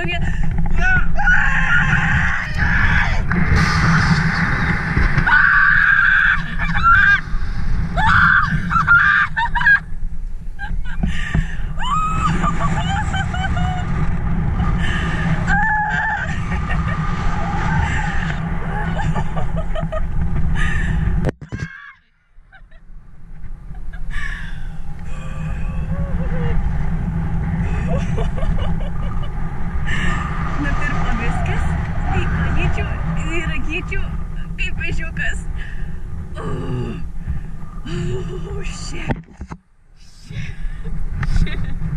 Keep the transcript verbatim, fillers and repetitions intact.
tugga. Oh, oh shit, shit, shit.